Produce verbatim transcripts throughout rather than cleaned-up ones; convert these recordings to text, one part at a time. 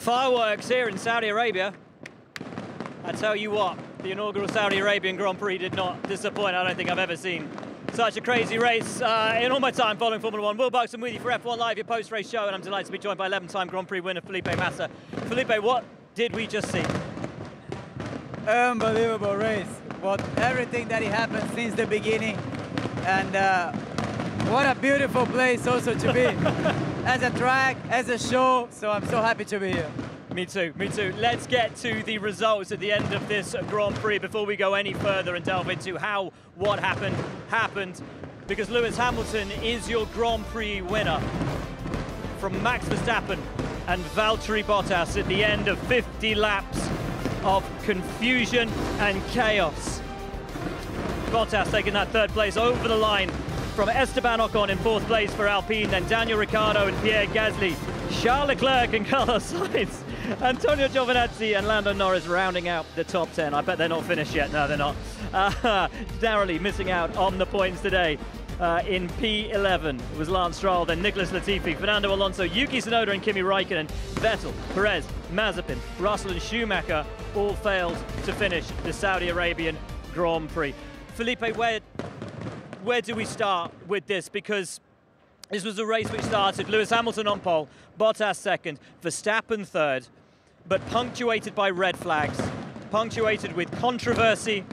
Fireworks here in Saudi Arabia. I tell you what, the inaugural Saudi Arabian Grand Prix did not disappoint. I don't think I've ever seen such a crazy race uh, in all my time following Formula One. Will Buxton with you for F one Live, your post-race show, and I'm delighted to be joined by eleven-time Grand Prix winner Felipe Massa. Felipe, what did we just see? Unbelievable race. What everything that happened since the beginning, and uh, what a beautiful place also to be as a track, as a show. So I'm so happy to be here. Me too, me too. Let's get to the results at the end of this Grand Prix before we go any further and delve into how what happened happened, because Lewis Hamilton is your Grand Prix winner from Max Verstappen and Valtteri Bottas at the end of fifty laps of confusion and chaos. Bottas taking that third place over the line from Esteban Ocon in fourth place for Alpine, then Daniel Ricciardo and Pierre Gasly, Charles Leclerc and Carlos Sainz, Antonio Giovinazzi and Lando Norris rounding out the top ten. I bet they're not finished yet. No, they're not. Uh, narrowly missing out on the points today. Uh, in P eleven, it was Lance Stroll, then Nicholas Latifi, Fernando Alonso, Yuki Tsunoda and Kimi Raikkonen, Vettel, Perez, Mazepin, Russell and Schumacher all failed to finish the Saudi Arabian Grand Prix. Felipe, where, where do we start with this? Because this was a race which started Lewis Hamilton on pole, Bottas second, Verstappen third, but punctuated by red flags, punctuated with controversy,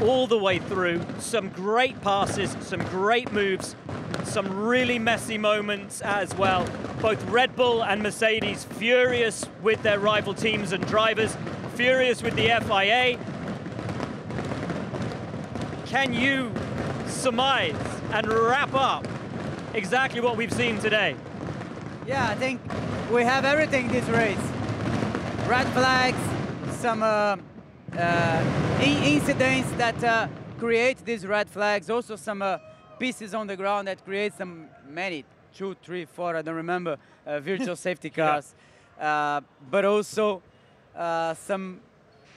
all the way through. Some great passes, some great moves, some really messy moments as well. Both Red Bull and Mercedes furious with their rival teams and drivers, furious with the F I A. Can you surmise and wrap up exactly what we've seen today? Yeah, I think we have everything this race. Red flags, some... Uh... Uh, incidents that uh, create these red flags, also some uh, pieces on the ground that create some many, two, three, four, I don't remember, uh, virtual safety cars, yeah. uh, but also uh, some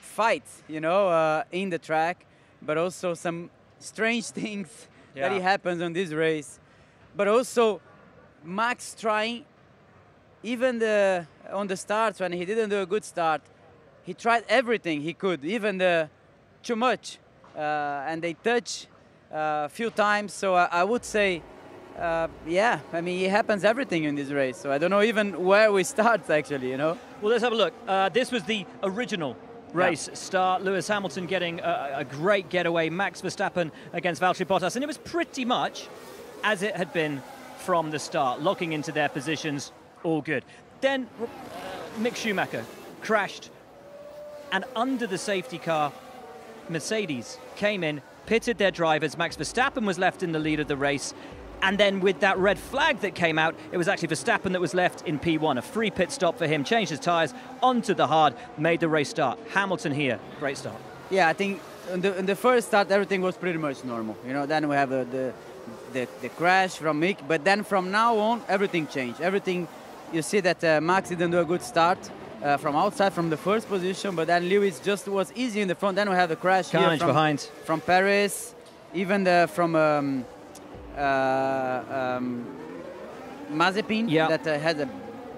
fights, you know, uh, in the track, but also some strange things yeah. that happens on this race, but also Max trying, even the, on the start when he didn't do a good start, he tried everything he could, even the too much, uh, and they touch a uh, few times. So I, I would say, uh, yeah, I mean, it happens everything in this race. So I don't know even where we start, actually, you know? Well, let's have a look. Uh, this was the original race yeah. start. Lewis Hamilton getting a, a great getaway. Max Verstappen against Valtteri Bottas. And it was pretty much as it had been from the start, locking into their positions, all good. Then Mick Schumacher crashed. And under the safety car, Mercedes came in, pitted their drivers. Max Verstappen was left in the lead of the race. And then with that red flag that came out, it was actually Verstappen that was left in P one. A free pit stop for him, changed his tyres, onto the hard, made the race start. Hamilton here, great start. Yeah, I think in the, in the first start, everything was pretty much normal. You know, then we have the, the, the, the crash from Mick. But then from now on, everything changed. Everything, you see that uh, Max didn't do a good start. Uh, from outside, from the first position, but then Lewis just was easy in the front. Then we have the crash Carnage here from, behind. from Perez, even the, from um, uh, um, Mazepin yeah. that uh, had a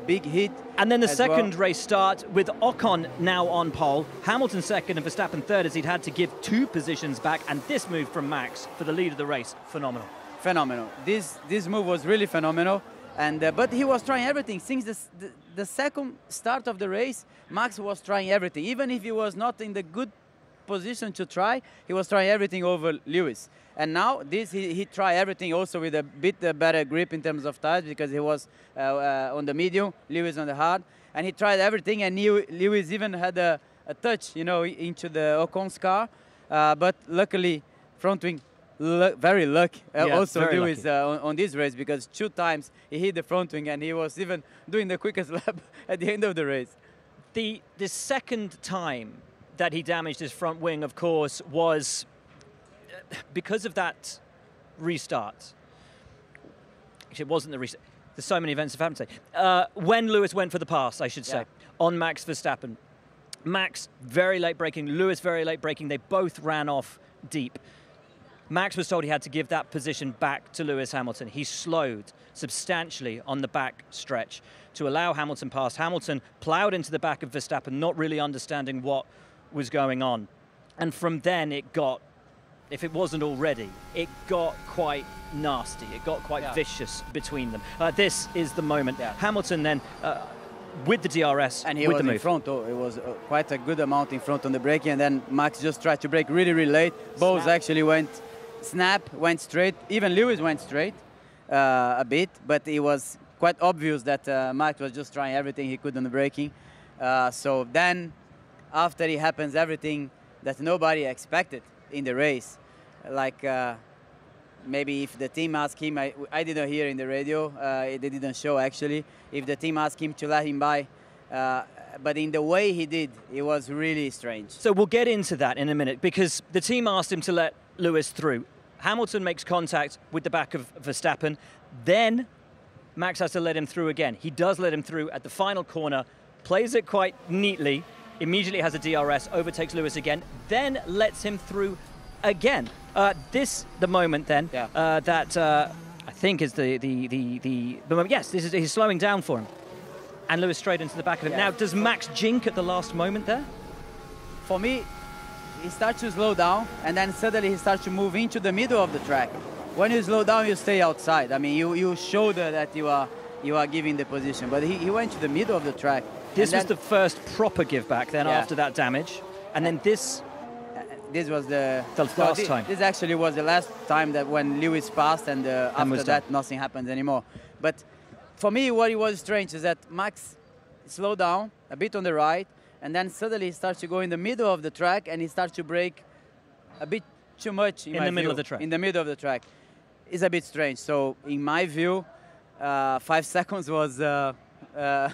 big hit. And then the second well. race start with Ocon now on pole, Hamilton second and Verstappen third, as he'd had to give two positions back. And this move from Max for the lead of the race, phenomenal. Phenomenal. This this move was really phenomenal. And, uh, but he was trying everything. Since the, the, the second start of the race, Max was trying everything. Even if he was not in the good position to try, he was trying everything over Lewis. And now this, he, he tried everything also with a bit uh, better grip in terms of tires, because he was uh, uh, on the medium, Lewis on the hard. And he tried everything, and he, Lewis even had a, a touch, you know, into the Ocon's car. Uh, but luckily, front wing. Lu very lucky uh, yeah, also very Lewis lucky. Uh, on, on this race, because two times he hit the front wing, and he was even doing the quickest lap at the end of the race. The, the second time that he damaged his front wing, of course, was because of that restart. Actually, it wasn't the restart. There's so many events that happened today. Uh, when Lewis went for the pass, I should say, yeah. on Max Verstappen. Max very late braking, Lewis very late braking. They both ran off deep. Max was told he had to give that position back to Lewis Hamilton. He slowed substantially on the back stretch to allow Hamilton past. Hamilton ploughed into the back of Verstappen, not really understanding what was going on. And from then it got, if it wasn't already, it got quite nasty. It got quite yeah. vicious between them. Uh, this is the moment. Yeah. Hamilton then, uh, with the D R S, and he with was the in front. Oh, it was uh, quite a good amount in front on the braking, and then Max just tried to brake really, really late. Both snap. actually went snap, went straight. Even Lewis went straight uh, a bit, but it was quite obvious that uh, Max was just trying everything he could on the braking. Uh, so then, after it happens, everything that nobody expected in the race, like uh, maybe if the team asked him, I, I didn't hear in the radio, uh, they didn't show actually, if the team asked him to let him by, uh, but in the way he did, it was really strange. So we'll get into that in a minute, because the team asked him to let Lewis through. Hamilton makes contact with the back of Verstappen, then Max has to let him through again. He does let him through at the final corner, plays it quite neatly, immediately has a D R S, overtakes Lewis again, then lets him through again. Uh, this, the moment then, yeah. uh, that uh, I think is the, the, the, the, the moment. Yes, this is, he's slowing down for him. And Lewis straight into the back of him. Yeah. Now, does Max jink at the last moment there? For me, he starts to slow down, and then suddenly he starts to move into the middle of the track. When you slow down, you stay outside. I mean, you, you show that you are, you are giving the position, but he, he went to the middle of the track. This was the first proper give back then yeah. after that damage. And then this... This was the... The last no, this, time. This actually was the last time that when Lewis passed, and uh, after that nothing happened anymore. But for me, what it was strange is that Max slowed down a bit on the right, and then suddenly he starts to go in the middle of the track, and he starts to brake a bit too much. In, in the middle view, of the track. In the middle of the track. It's a bit strange. So in my view, uh, five seconds was... Uh, uh,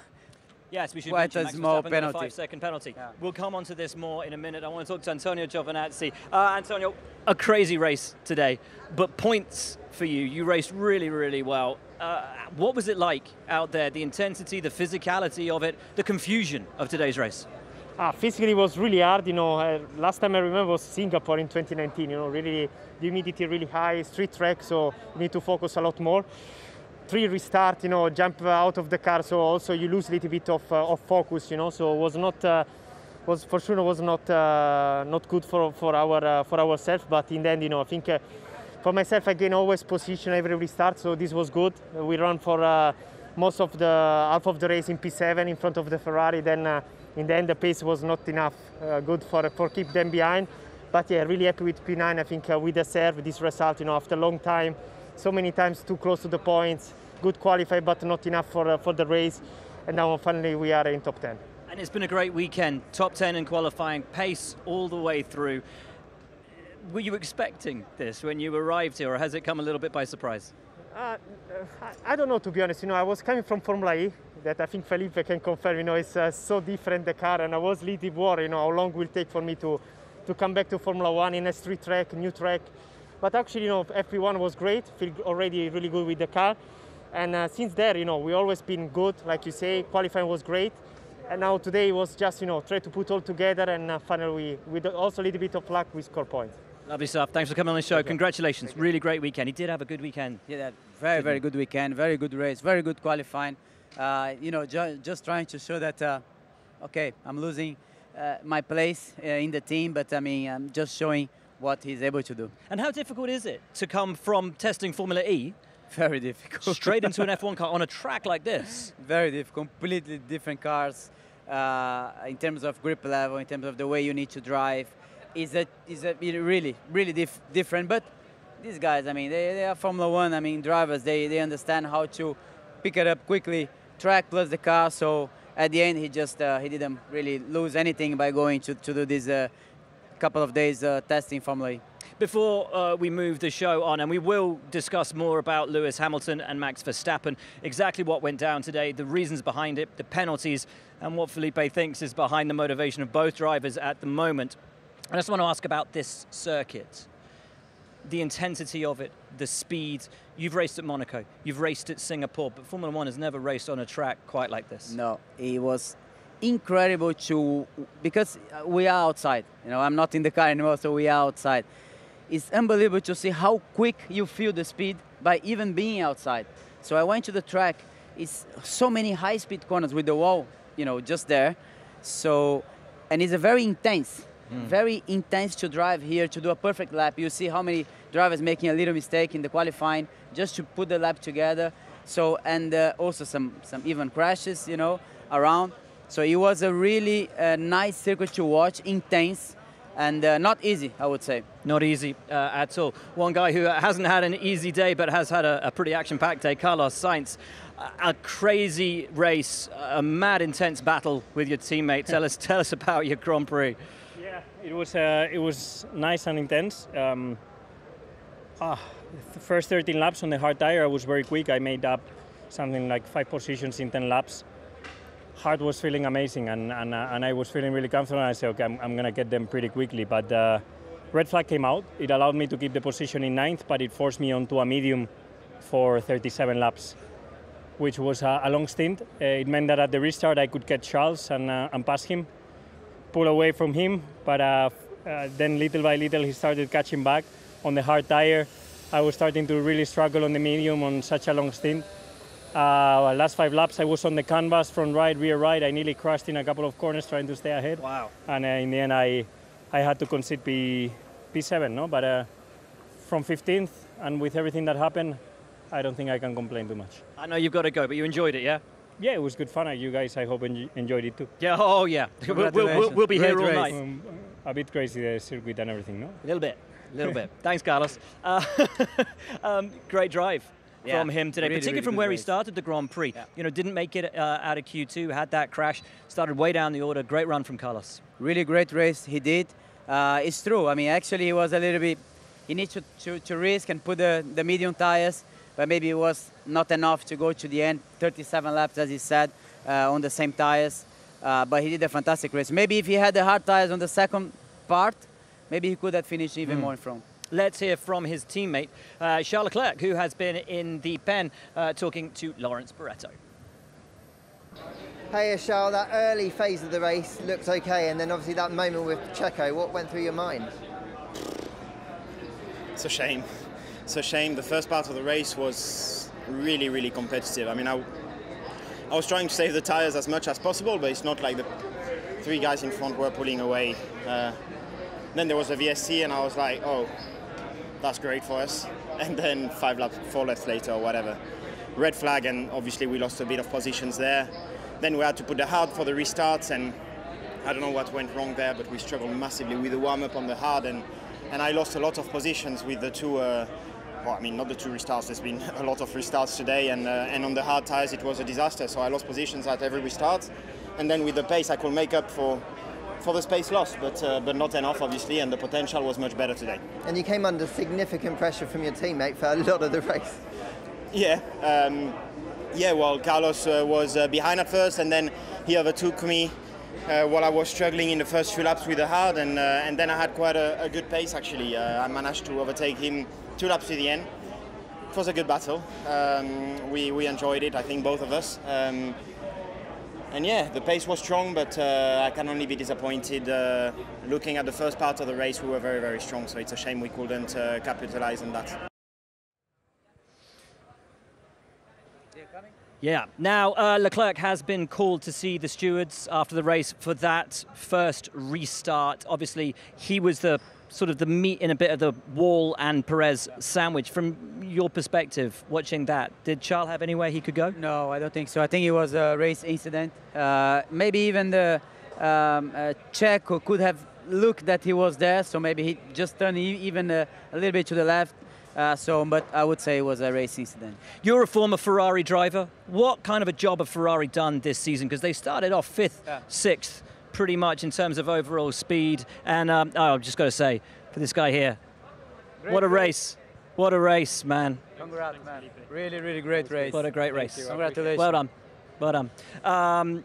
Yes, we should quite mention a Max small penalty. A five-second penalty. Yeah. We'll come on to this more in a minute. I want to talk to Antonio Giovinazzi. Uh, Antonio, a crazy race today, but points for you. You raced really, really well. Uh, what was it like out there? The intensity, the physicality of it, the confusion of today's race? Ah, physically it was really hard. You know, uh, last time I remember was Singapore in twenty nineteen. You know, really the humidity really high, street track, so you need to focus a lot more. Three restart, you know, jump out of the car, so also you lose a little bit of, uh, of focus, you know, so was not, uh, was for sure was not uh, not good for, for our uh, for ourselves, but in the end, you know, I think uh, for myself, I can always position every restart, so this was good. We ran for uh, most of the, half of the race in P seven in front of the Ferrari, then uh, in the end, the pace was not enough, uh, good for, for keep them behind, but yeah, really happy with P nine, I think uh, we deserve this result, you know, after a long time. So many times too close to the points, good qualify, but not enough for, uh, for the race. And now finally we are in top ten. And it's been a great weekend, top ten in qualifying, pace all the way through. Were you expecting this when you arrived here, or has it come a little bit by surprise? Uh, I, I don't know, to be honest. You know, I was coming from Formula E, that I think Felipe can confirm, you know, it's uh, so different, the car, and I was little worried, you know, how long it will take for me to, to come back to Formula One in a street track, new track. But actually, you know, F one was great, feel already really good with the car. And uh, since there, you know, we always been good, like you say, qualifying was great. And now today it was just, you know, try to put all together, and uh, finally, we, with also a little bit of luck, we score points. Lovely stuff. Thanks for coming on the show. Thank Congratulations. Thank really great weekend. He did have a good weekend. He did. Very, very good weekend. Very good race. Very good qualifying. Uh, you know, ju just trying to show that, uh, okay, I'm losing uh, my place uh, in the team, but I mean, I'm just showing what he's able to do. And how difficult is it to come from testing Formula E? Very difficult. Straight into an F one car on a track like this? Very difficult. Completely different cars uh, in terms of grip level, in terms of the way you need to drive. Is it, is it really, really dif different? But these guys, I mean, they, they are Formula One. I mean, drivers, they, they understand how to pick it up quickly, track plus the car. So at the end, he just uh, he didn't really lose anything by going to, to do this uh, couple of days uh, testing Formula E. Before uh, we move the show on, and we will discuss more about Lewis Hamilton and Max Verstappen, exactly what went down today, the reasons behind it, the penalties, and what Felipe thinks is behind the motivation of both drivers at the moment. I just want to ask about this circuit, the intensity of it, the speed. You've raced at Monaco, you've raced at Singapore, but Formula One has never raced on a track quite like this. No, it was incredible to, because we are outside, you know, I'm not in the car anymore, so we are outside. It's unbelievable to see how quick you feel the speed by even being outside. So I went to the track. It's so many high-speed corners with the wall, you know, just there. So, and it's a very intense, mm. very intense to drive here, to do a perfect lap. You see how many drivers making a little mistake in the qualifying just to put the lap together. So, and uh, also some, some even crashes, you know, around. So it was a really uh, nice circuit to watch, intense. And uh, not easy, I would say. Not easy uh, at all. One guy who hasn't had an easy day, but has had a, a pretty action-packed day, Carlos Sainz. A, a crazy race, a mad, intense battle with your teammate. Tell us, tell us about your Grand Prix. Yeah, it was uh, it was nice and intense. Um, ah, the first thirteen laps on the hard tire, I was very quick. I made up something like five positions in ten laps. Hard was feeling amazing, and, and, uh, and I was feeling really confident. I said, okay, I'm, I'm going to get them pretty quickly. But uh, red flag came out. It allowed me to keep the position in ninth, but it forced me onto a medium for thirty-seven laps, which was a, a long stint. Uh, it meant that at the restart, I could catch Charles and, uh, and pass him, pull away from him. But uh, uh, then little by little, he started catching back on the hard tire. I was starting to really struggle on the medium on such a long stint. Uh, last five laps, I was on the canvas, front right, rear right. I nearly crashed in a couple of corners trying to stay ahead. Wow! And uh, in the end, I, I had to concede P, P7, no? But uh, from fifteenth, and with everything that happened, I don't think I can complain too much. I know you've got to go, but you enjoyed it, yeah? Yeah, it was good fun. You guys, I hope, en enjoyed it too. Yeah, oh yeah. We'll, we'll, we'll be here all night. Um, a bit crazy, the circuit and everything, no? A little bit, a little bit. Thanks, Carlos. Uh, um, great drive. Yeah, from him today, really, particularly really from where race. he started the Grand Prix. Yeah. You know, didn't make it uh, out of Q two, had that crash, started way down the order. Great run from Carlos. Really great race he did. Uh, it's true. I mean, actually, he was a little bit, he needs to, to, to risk and put the, the medium tires, but maybe it was not enough to go to the end. thirty-seven laps, as he said, uh, on the same tires. Uh, but he did a fantastic race. Maybe if he had the hard tires on the second part, maybe he could have finished even mm. more in front. Let's hear from his teammate, uh, Charles Leclerc, who has been in the pen, uh, talking to Lawrence Barretto. Hey, Charles, that early phase of the race looked okay, and then obviously that moment with Checo, what went through your mind? It's a shame. It's a shame. The first part of the race was really, really competitive. I mean, I, I was trying to save the tyres as much as possible, but it's not like the three guys in front were pulling away. Uh, then there was a V S C, and I was like, oh, that's great for us. And then five laps, four laps later or whatever, red flag, and obviously we lost a bit of positions there. Then we had to put the hard for the restarts, and I don't know what went wrong there, but we struggled massively with the warm-up on the hard, and, and I lost a lot of positions with the two, uh, well, I mean, not the two restarts, there's been a lot of restarts today, and, uh, and on the hard tires it was a disaster, so I lost positions at every restart. And then with the pace I could make up for for the space lost, but, uh, but not enough, obviously, and the potential was much better today. And you came under significant pressure from your teammate for a lot of the race. Yeah, um, yeah, well, Carlos uh, was uh, behind at first, and then he overtook me uh, while I was struggling in the first few laps with the hard, and, uh, and then I had quite a, a good pace, actually. Uh, I managed to overtake him two laps to the end. It was a good battle. Um, we, we enjoyed it, I think, both of us. Um, And yeah, the pace was strong, but uh, I can only be disappointed. Uh, looking at the first part of the race, we were very, very strong, so it's a shame we couldn't uh, capitalize on that. Yeah. Now, uh, Leclerc has been called to see the stewards after the race for that first restart. Obviously, he was the sort of the meat in a bit of the Wall and Perez sandwich. From your perspective, watching that, did Charles have anywhere he could go? No, I don't think so. I think it was a race incident. Uh, maybe even the um, uh, Checo could have looked that he was there, so maybe he just turned even a, a little bit to the left. Uh, so, but I would say it was a race incident. You're a former Ferrari driver. What kind of a job have Ferrari done this season? Because they started off fifth, yeah. sixth, pretty much in terms of overall speed. And um, oh, I've just got to say, for this guy here, great what a race. race. What a race, man. Congrats, man. Really, really great race. What a great race. Congratulations. Well done. Well done. Um,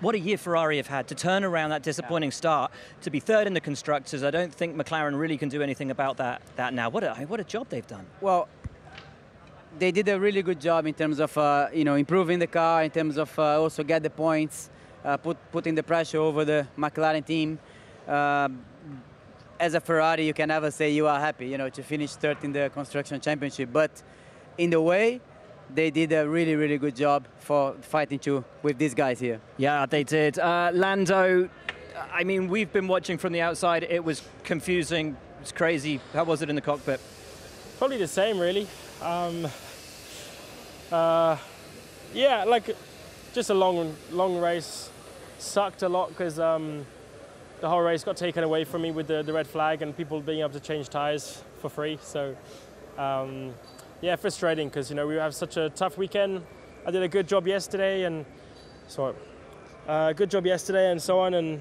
What a year Ferrari have had to turn around that disappointing start to be third in the constructors. I don't think McLaren really can do anything about that. That now, what a what a job they've done. Well, they did a really good job in terms of uh, you know improving the car, in terms of uh, also get the points, uh, put putting the pressure over the McLaren team. Uh, as a Ferrari, you can never say you are happy, you know, to finish third in the Construction Championship. But in the way, they did a really, really good job for fighting to with these guys here. Yeah, they did. Uh, Lando, I mean, we've been watching from the outside. It was confusing. It's crazy. How was it in the cockpit? Probably the same, really. Um, uh, yeah, like just a long, long race. Sucked a lot because um, the whole race got taken away from me with the, the red flag and people being able to change tyres for free. So, um, yeah, frustrating because, you know, we have such a tough weekend. I did a good job yesterday and so on. Uh, good job yesterday and so on. And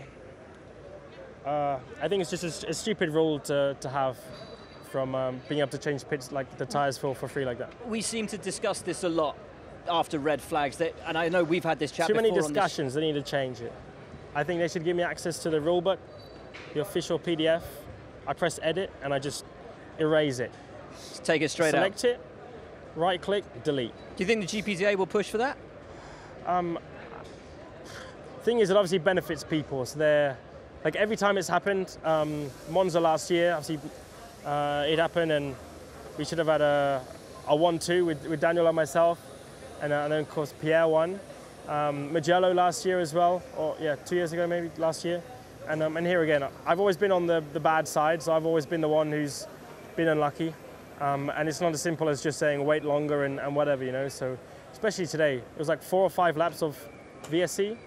uh, I think it's just a, a stupid rule to, to have from um, being able to change pits, like the tyres for, for free like that. We seem to discuss this a lot after red flags, that, and I know we've had this chat before. Too many discussions, they need to change it. I think they should give me access to the rulebook, the official P D F. I press edit and I just erase it. Just take it straight out. Select it, right click, delete. Do you think the G P T A will push for that? Um, thing is, it obviously benefits people. So they're, like every time it's happened, um, Monza last year, obviously uh, it happened and we should have had a, a one two with, with Daniel and myself. And, uh, and then, of course, Pierre won. Um, Mugello last year as well, or yeah, two years ago maybe, last year. And, um, and here again, I've always been on the, the bad side, so I've always been the one who's been unlucky. Um, and it's not as simple as just saying wait longer and, and whatever, you know. So, especially today, it was like four or five laps of V S C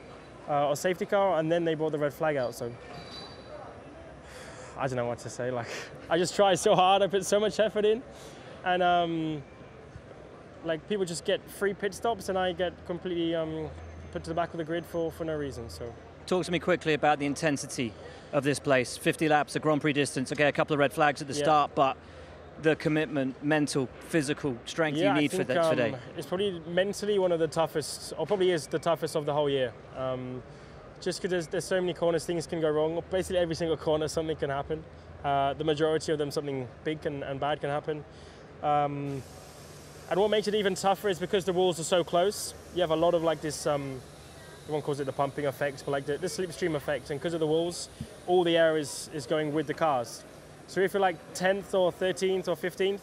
uh, or safety car, and then they brought the red flag out. So, I don't know what to say. Like, I just tried so hard, I put so much effort in, and. Um, Like, people just get free pit stops and I get completely um, put to the back of the grid for, for no reason, so. Talk to me quickly about the intensity of this place. fifty laps, a Grand Prix distance, okay, a couple of red flags at the yeah. start, but the commitment, mental, physical strength yeah, you need I think, for that today. Um, it's probably mentally one of the toughest, or probably is the toughest of the whole year. Um, just because there's, there's so many corners, things can go wrong. Basically every single corner, something can happen. Uh, the majority of them, something big and, and bad can happen. Um, And what makes it even tougher is because the walls are so close, you have a lot of like this, um, everyone calls it the pumping effect, but like the, the slipstream effect. And because of the walls, all the air is, is going with the cars. So if you're like tenth or thirteenth or fifteenth,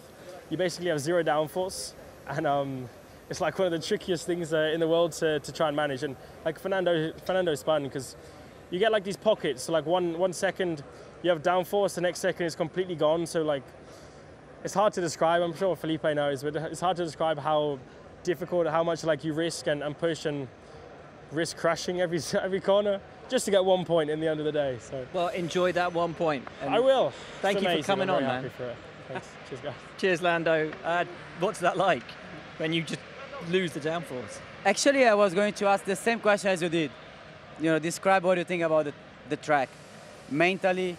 you basically have zero downforce. And um, it's like one of the trickiest things uh, in the world to, to try and manage. And like Fernando, Fernando spun because you get like these pockets. So like one, one second you have downforce, the next second it's completely gone. So like, it's hard to describe, I'm sure Felipe knows, but it's hard to describe how difficult, how much like you risk and, and push and risk crashing every every corner just to get one point in the end of the day. So. Well, enjoy that one point. And I will. Thank you for coming on, man. Thanks. Cheers, guys. Cheers, Lando. Uh, what's that like when you just lose the downforce? Actually, I was going to ask the same question as you did. You know, describe what you think about the, the track. Mentally,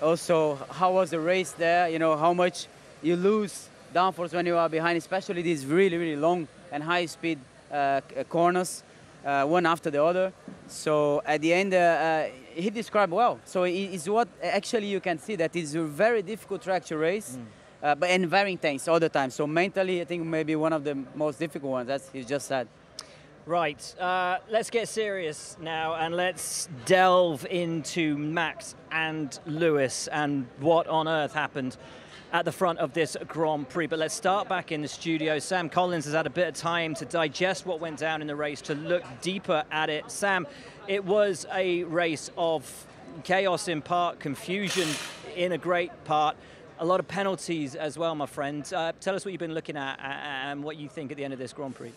also, how was the race there? You know, how much you lose downforce when you are behind, especially these really, really long and high-speed uh, corners, uh, one after the other. So at the end, uh, uh, he described well. So it's what actually you can see that it's a very difficult track to race, mm. uh, but and very intense all the time. So mentally, I think maybe one of the most difficult ones, as he just said. Right, uh, let's get serious now and let's delve into Max and Lewis and what on earth happened at the front of this Grand Prix. But let's start back in the studio. Sam Collins has had a bit of time to digest what went down in the race, to look deeper at it. Sam, it was a race of chaos in part, confusion in a great part, a lot of penalties as well, my friend. Uh, tell us what you've been looking at and what you think at the end of this Grand Prix.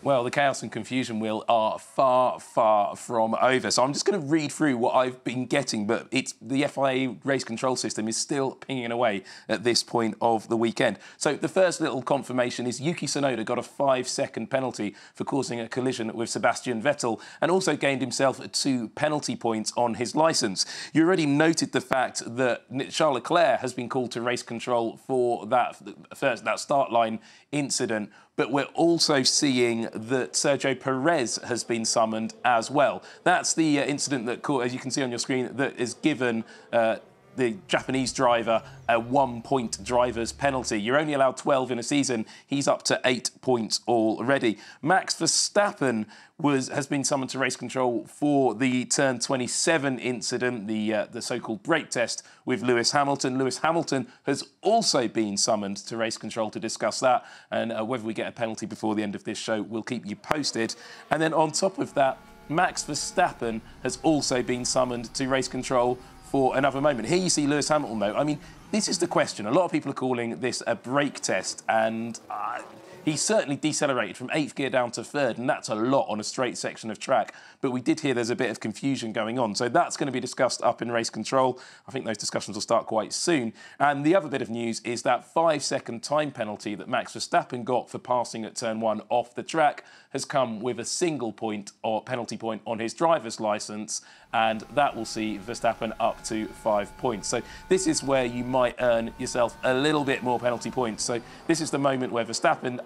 Well, the chaos and confusion, Will, are far, far from over. So I'm just going to read through what I've been getting, but it's the F I A race control system is still pinging away at this point of the weekend. So the first little confirmation is Yuki Tsunoda got a five second penalty for causing a collision with Sebastian Vettel and also gained himself two penalty points on his licence. You already noted the fact that Charles Leclerc has been called to race control for that, first, that start line incident, but we're also seeing that Sergio Perez has been summoned as well. That's the uh, incident that, as you can see on your screen, that is given uh, the Japanese driver a one-point driver's penalty. You're only allowed twelve in a season. He's up to eight points already. Max Verstappen was has been summoned to race control for the turn twenty-seven incident, the, uh, the so-called brake test with Lewis Hamilton. Lewis Hamilton has also been summoned to race control to discuss that, and uh, whether we get a penalty before the end of this show, we'll keep you posted. And then on top of that, Max Verstappen has also been summoned to race control for another moment. Here you see Lewis Hamilton, though. I mean, this is the question. A lot of people are calling this a brake test, and uh, he certainly decelerated from eighth gear down to third, and that's a lot on a straight section of track. But we did hear there's a bit of confusion going on, so that's going to be discussed up in race control. I think those discussions will start quite soon. And the other bit of news is that five-second time penalty that Max Verstappen got for passing at turn one off the track has come with a single point or penalty point on his driver's licence, and that will see Verstappen up to five points. So this is where you might earn yourself a little bit more penalty points. So this is the moment where Verstappen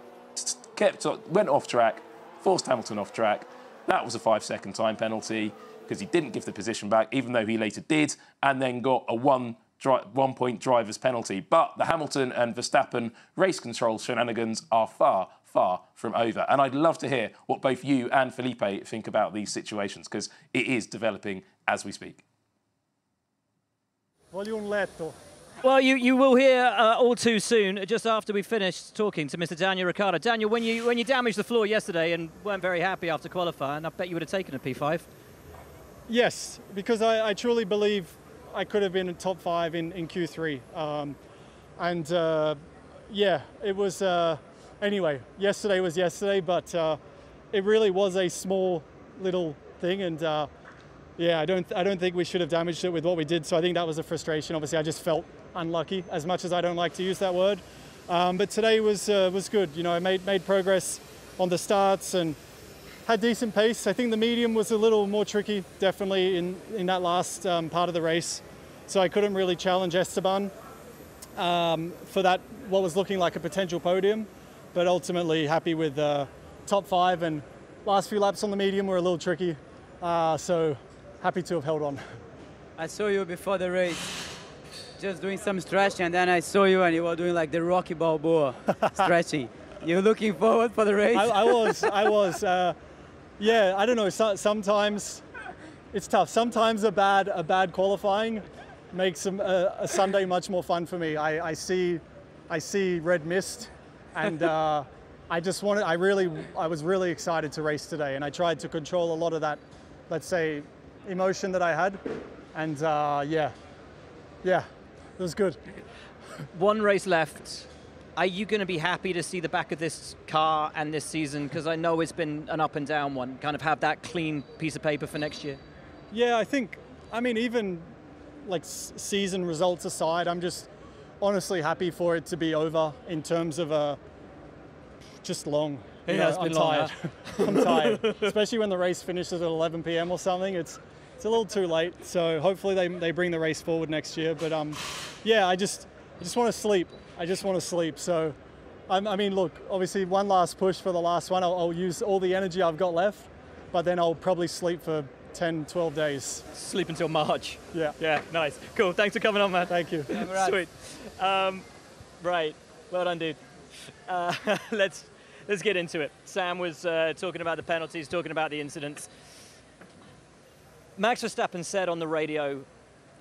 kept went off track, forced Hamilton off track. That was a five-second time penalty because he didn't give the position back, even though he later did, and then got a one one-point driver's penalty. But the Hamilton and Verstappen race control shenanigans are far, far from over. And I'd love to hear what both you and Felipe think about these situations, because it is developing as we speak. Well, you, you will hear uh, all too soon, just after we finished talking to Mister Daniel Ricciardo. Daniel, when you, when you damaged the floor yesterday and weren't very happy after qualifying, I bet you would have taken a P five. Yes, because I, I truly believe I could have been in top five in, in Q three. Um, and, uh, yeah, it was... Uh, anyway, yesterday was yesterday, but uh, it really was a small little thing, and... Uh, Yeah, I don't, I don't think we should have damaged it with what we did, so I think that was a frustration. Obviously, I just felt unlucky, as much as I don't like to use that word. Um, but today was, uh, was good. You know, I made, made progress on the starts and had decent pace. I think the medium was a little more tricky, definitely, in, in that last um, part of the race. So I couldn't really challenge Esteban um, for that, what was looking like a potential podium. But ultimately, happy with uh, top five, and last few laps on the medium were a little tricky. Uh, so... Happy to have held on. I saw you before the race, just doing some stretching, and then I saw you and you were doing like the Rocky Balboa stretching. You were looking forward for the race? I, I was, I was. Uh, yeah, I don't know, so, sometimes it's tough. Sometimes a bad, a bad qualifying makes a, a, a Sunday much more fun for me. I, I, see, I see red mist, and uh, I just wanted, I really, I was really excited to race today, and I tried to control a lot of that, let's say, emotion that I had, and uh, yeah, yeah, it was good. One race left. Are you going to be happy to see the back of this car and this season? Because I know it's been an up and down one. Kind of have that clean piece of paper for next year. Yeah, I think. I mean, even like season results aside, I'm just honestly happy for it to be over in terms of a just long. Yeah, yeah, it's I'm been tired. Long, I'm tired, especially when the race finishes at eleven p m or something. It's it's a little too late. So hopefully they they bring the race forward next year. But um, yeah, I just I just want to sleep. I just want to sleep. So I'm, I mean, look, obviously one last push for the last one. I'll, I'll use all the energy I've got left, but then I'll probably sleep for ten, twelve days. Sleep until March. Yeah. Yeah. Nice. Cool. Thanks for coming on, man. Thank you. Yeah, right. Sweet. Um, right. Well done, dude. Uh, let's. Let's get into it. Sam was uh, talking about the penalties, talking about the incidents. Max Verstappen said on the radio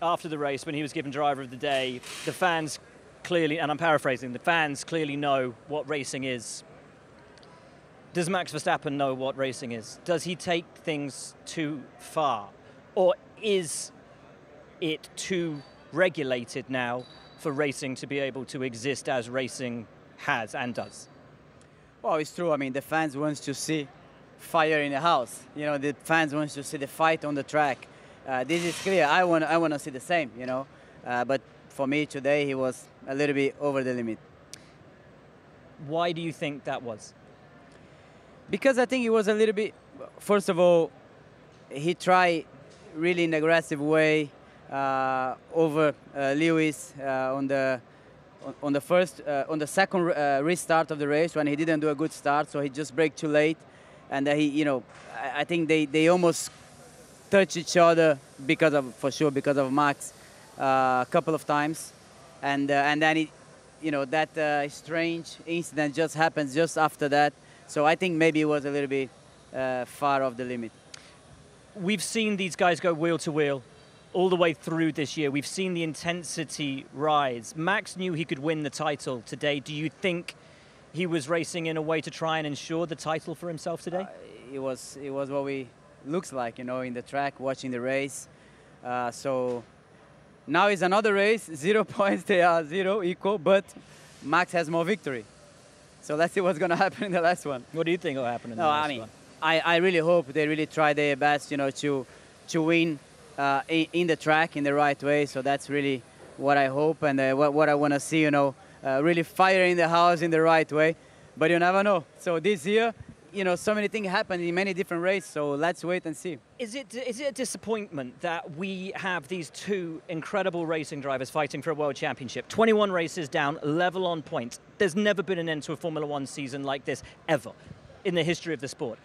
after the race when he was given driver of the day, the fans clearly, and I'm paraphrasing, the fans clearly know what racing is. Does Max Verstappen know what racing is? Does he take things too far? Or is it too regulated now for racing to be able to exist as racing has and does? Well, it's true. I mean, the fans wants to see fire in the house. You know, the fans wants to see the fight on the track. Uh, this is clear. I want, I want to see the same, you know. Uh, but for me today, he was a little bit over the limit. Why do you think that was? Because I think he was a little bit, first of all, he tried really in an aggressive way uh, over uh, Lewis uh, on the... On the first, uh, on the second uh, restart of the race, when he didn't do a good start, so he just braked too late, and uh, he, you know, I, I think they, they almost touched each other because of, for sure, because of Max. uh, a couple of times, and uh, and then it, you know, that uh, strange incident just happens just after that. So I think maybe it was a little bit uh, far off the limit. We've seen these guys go wheel to wheel all the way through this year. We've seen the intensity rise. Max knew he could win the title today. Do you think he was racing in a way to try and ensure the title for himself today? Uh, it was it was what we looks like, you know, in the track, watching the race. Uh, so now is another race, zero points, they are zero, equal, but Max has more victory. So let's see what's going to happen in the last one. What do you think will happen in no, the last I mean, one? I, I really hope they really try their best, you know, to, to win uh, in, in the track in the right way. So that's really what I hope and uh, what, what I want to see, you know, Uh, really firing the house in the right way, but you never know. So this year, you know, so many things happen in many different races, so let's wait and see. Is it, is it a disappointment that we have these two incredible racing drivers fighting for a world championship? twenty-one races down, level on points. There's never been an end to a Formula One season like this, ever, in the history of the sport.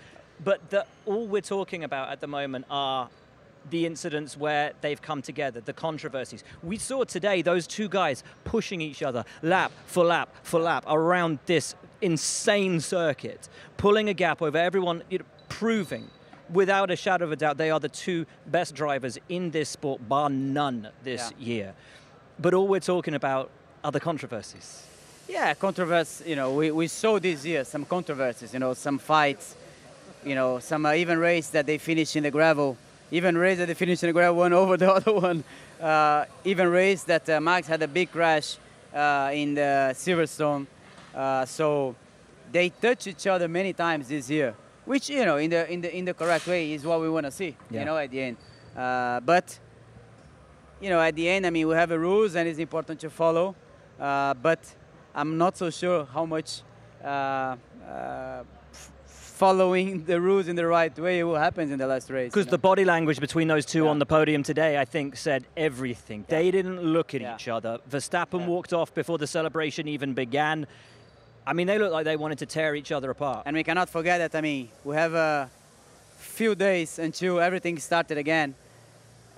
But the, all we're talking about at the moment are the incidents where they've come together, the controversies. We saw today those two guys pushing each other lap for lap for lap around this insane circuit, pulling a gap over everyone, you know, proving without a shadow of a doubt they are the two best drivers in this sport, bar none, this yeah. year. But all we're talking about are the controversies. Yeah, controversy, you know, we, we saw this year some controversies, you know, some fights, you know, some uh, even race that they finished in the gravel. Even race that they finished in the gravel, one over the other one. Uh, even race that uh, Max had a big crash uh, in the Silverstone. Uh, so they touch each other many times this year, which, you know, in the in the in the correct way is what we want to see. Yeah. You know, at the end. Uh, but you know, at the end, I mean, we have a rules and it's important to follow. Uh, but I'm not so sure how much uh, uh, following the rules in the right way, it will happen in the last race. Because you know? the body language between those two yeah. on the podium today, I think, said everything. Yeah. They didn't look at yeah. each other. Verstappen yeah. walked off before the celebration even began. I mean, they looked like they wanted to tear each other apart. And we cannot forget that, I mean, we have a few days until everything started again.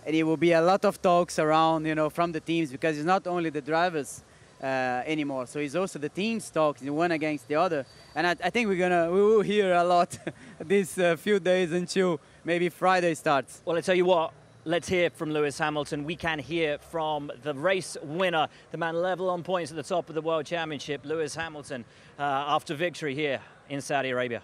And it will be a lot of talks around, you know, from the teams, because it's not only the drivers uh, anymore. So it's also the teams talks, one against the other. And I, I think we're gonna, we will hear a lot these uh, few days until maybe Friday starts. Well, I tell you what, let's hear from Lewis Hamilton. We can hear from the race winner, the man level on points at the top of the World Championship, Lewis Hamilton, uh, after victory here in Saudi Arabia.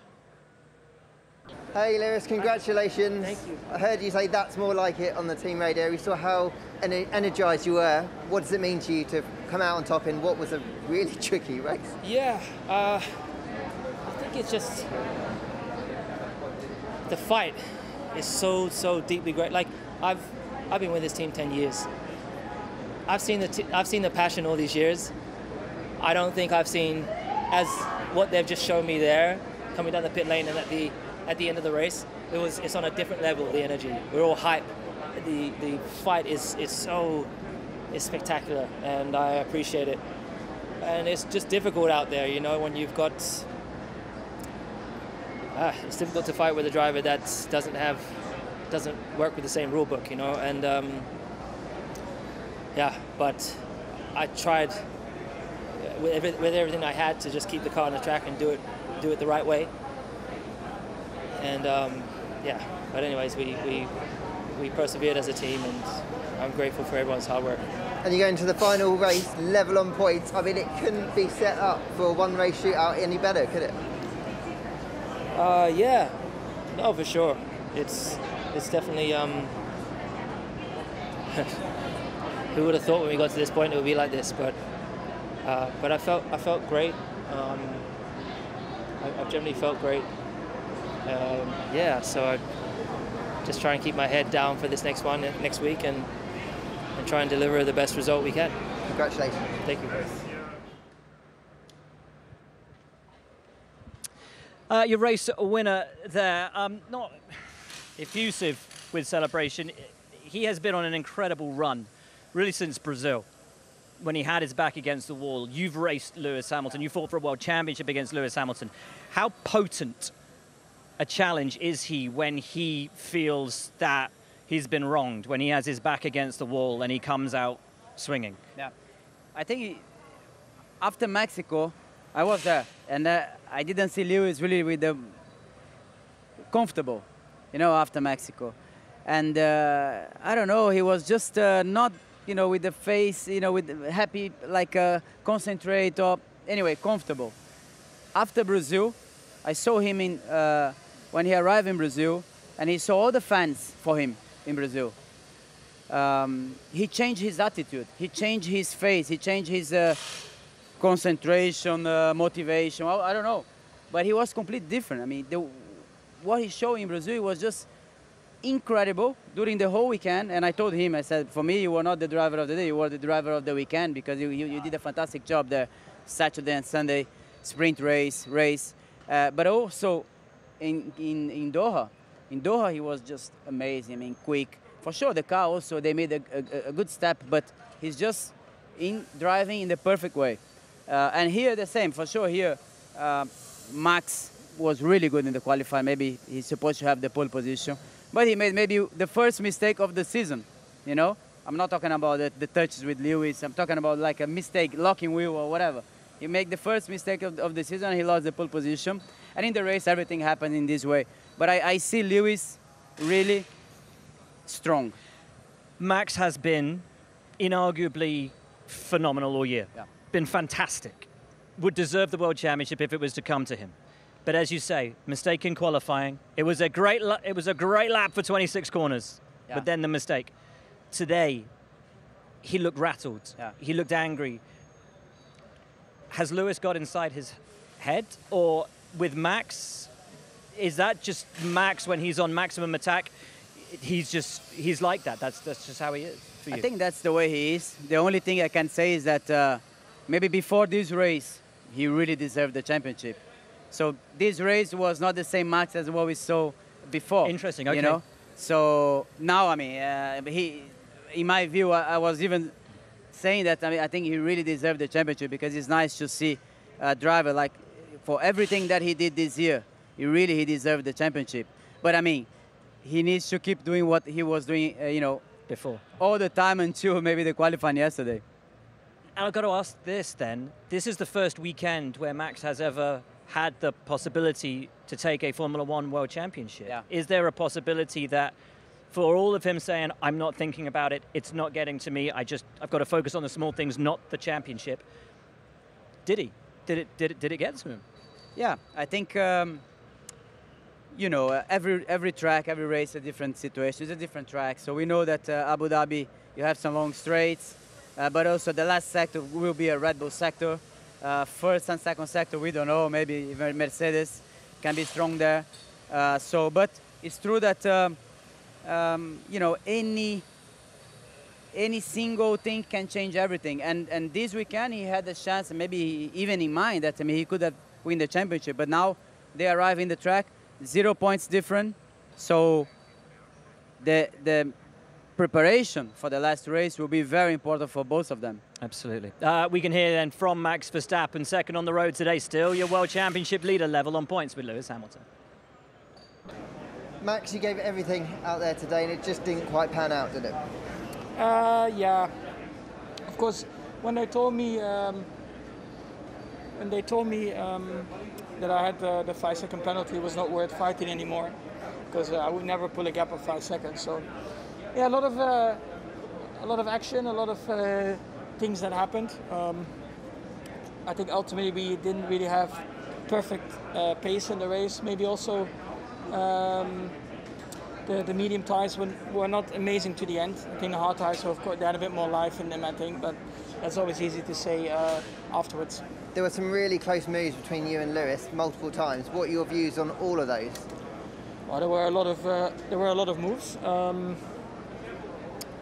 Hey Lewis, congratulations. Thank you. I heard you say that's more like it on the team radio. We saw how ener energised you were. What does it mean to you to come out on top in what was a really tricky race? Yeah. Uh... It's just the fight is so so deeply great. Like I've I've been with this team ten years. I've seen the t I've seen the passion all these years. I don't think I've seen as what they've just shown me there, coming down the pit lane and at the at the end of the race. It was it's on a different level. The energy. We're all hype. The the fight is is so is spectacular, and I appreciate it. And it's just difficult out there, you know, when you've got. Uh, it's difficult to fight with a driver that doesn't have, doesn't work with the same rule book, you know. And um, yeah, but I tried with, every, with everything I had to just keep the car on the track and do it, do it the right way. And um, yeah, but anyways, we we we persevered as a team, and I'm grateful for everyone's hard work. And you're going to the final race, level on points. I mean, it couldn't be set up for a one-race shootout any better, could it? Uh, yeah, no, for sure. It's it's definitely. Um, who would have thought when we got to this point it would be like this? But uh, but I felt I felt great. Um, I, I've generally felt great. Um, yeah, so I just try and keep my head down for this next one next week and and try and deliver the best result we can. Congratulations. Thank you. Uh, your race winner there, um, not effusive with celebration. He has been on an incredible run, really since Brazil, when he had his back against the wall. You've raced Lewis Hamilton. You fought for a world championship against Lewis Hamilton. How potent a challenge is he when he feels that he's been wronged when he has his back against the wall and he comes out swinging. Yeah, I think he, after Mexico, I was there and uh, I didn't see Lewis really with the comfortable, you know, after Mexico. And uh, I don't know, he was just uh, not, you know, with the face, you know, with happy, like uh, concentrate or anyway, comfortable. After Brazil, I saw him in, uh, when he arrived in Brazil, and he saw all the fans for him in Brazil. Um, he changed his attitude, he changed his face, he changed his uh, concentration, uh, motivation, I, I don't know. But he was completely different. I mean, the, what he showed in Brazil was just incredible during the whole weekend. And I told him, I said, for me, you were not the driver of the day, you were the driver of the weekend, because you, you, you did a fantastic job there, Saturday and Sunday, sprint race, race. Uh, but also in, in, in Doha. In Doha, he was just amazing, I mean, quick. For sure, the car also, they made a, a, a good step, but he's just in driving in the perfect way. Uh, and here, the same. For sure, here, uh, Max was really good in the qualifying. Maybe he's supposed to have the pole position. But he made maybe the first mistake of the season, you know? I'm not talking about the, the touches with Lewis. I'm talking about like a mistake, locking wheel or whatever. He made the first mistake of, of the season, he lost the pole position. And in the race, everything happened in this way. But I, I see Lewis really strong. Max has been inarguably phenomenal all year. Yeah. Been fantastic. Would deserve the World Championship if it was to come to him. But as you say, mistake in qualifying. It was a great, it was a great lap for twenty-six corners, yeah. But then the mistake. Today, he looked rattled. Yeah. He looked angry. Has Lewis got inside his head? Or with Max, is that just Max when he's on maximum attack? He's just, he's like that. That's, that's just how he is for you. I think that's the way he is. The only thing I can say is that uh, maybe before this race, he really deserved the championship. So this race was not the same Max as what we saw before. Interesting, okay. You know? So now, I mean, uh, he, in my view, I, I was even saying that, I mean, I think he really deserved the championship because it's nice to see a driver like for everything that he did this year. He really he deserved the championship. But I mean, he needs to keep doing what he was doing, uh, you know, before all the time until maybe the qualifying yesterday. And I've got to ask this then. This is the first weekend where Max has ever had the possibility to take a Formula One World Championship. Yeah. Is there a possibility that? For all of him saying, I'm not thinking about it, it's not getting to me, I just, I've got to focus on the small things, not the championship. Did he? Did it, did it, did it get to him? Yeah, I think, um, you know, uh, every, every track, every race is a different situation, it's a different track. So we know that uh, Abu Dhabi, you have some long straights, uh, but also the last sector will be a Red Bull sector. Uh, first and second sector, we don't know, maybe even Mercedes can be strong there. Uh, so, but it's true that, um, Um, you know, any any single thing can change everything. And and this weekend he had the chance, maybe even in mind, that I mean he could have win the championship. But now they arrive in the track, zero points different. So the the preparation for the last race will be very important for both of them. Absolutely. Uh, we can hear then from Max Verstappen, second on the road today. Still your World Championship leader, level on points with Lewis Hamilton. Max, you gave everything out there today and it just didn't quite pan out, did it? Uh, yeah. Of course, when they told me, um, when they told me um, that I had the, the five second penalty, it was not worth fighting anymore because uh, I would never pull a gap of five seconds. So, yeah, a lot of, uh, a lot of action, a lot of uh, things that happened. Um, I think ultimately we didn't really have perfect uh, pace in the race. Maybe also. Um, the, the medium tires were, were not amazing to the end. I think the hard tires, so of course, they had a bit more life in them, I think, but that's always easy to say uh, afterwards. There were some really close moves between you and Lewis multiple times. What are your views on all of those? Well, there were a lot of uh, there were a lot of moves. Um,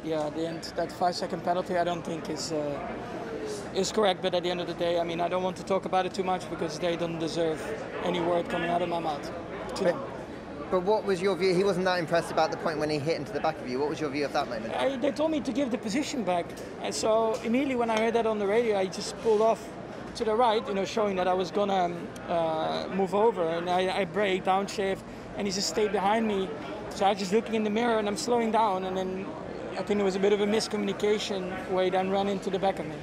yeah, at the end, that five-second penalty, I don't think is uh, is correct. But at the end of the day, I mean, I don't want to talk about it too much because they don't deserve any word coming out of my mouth. But what was your view? He wasn't that impressed about the point when he hit into the back of you. What was your view of that moment? I, they told me to give the position back. And so immediately when I heard that on the radio, I just pulled off to the right, you know, showing that I was going to um, uh, move over. And I, I braked, downshift, and he just stayed behind me So I was just looking in the mirror and I'm slowing down, and then I think there was a bit of a miscommunication where he then ran into the back of me.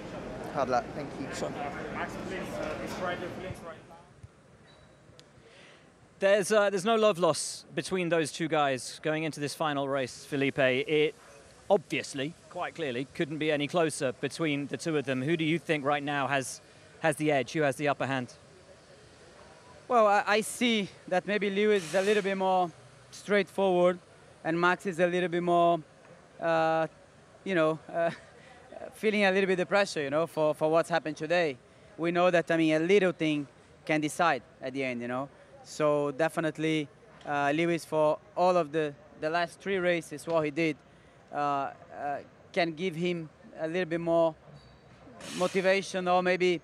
Hard luck, thank you. So. Max, please describe your feelings right now. There's, uh, there's no love loss between those two guys going into this final race, Felipe. It obviously, quite clearly, couldn't be any closer between the two of them. Who do you think right now has, has the edge? Who has the upper hand? Well, I, I see that maybe Lewis is a little bit more straightforward and Max is a little bit more, uh, you know, uh, feeling a little bit the pressure, you know, for, for what's happened today. We know that, I mean, a little thing can decide at the end, you know. So definitely uh, Lewis, for all of the, the last three races, what he did, uh, uh, can give him a little bit more motivation, or maybe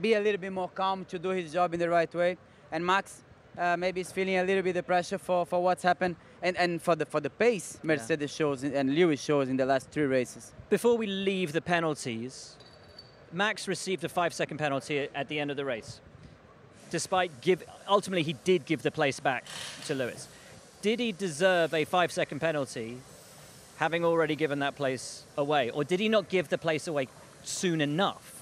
be a little bit more calm to do his job in the right way. And Max uh, maybe is feeling a little bit the pressure for, for what's happened and, and for, the, for the pace Mercedes yeah. shows and Lewis shows in the last three races. Before we leave the penalties, Max received a five-second penalty at the end of the race. Despite give, ultimately he did give the place back to Lewis. Did he deserve a five-second penalty, having already given that place away, or did he not give the place away soon enough?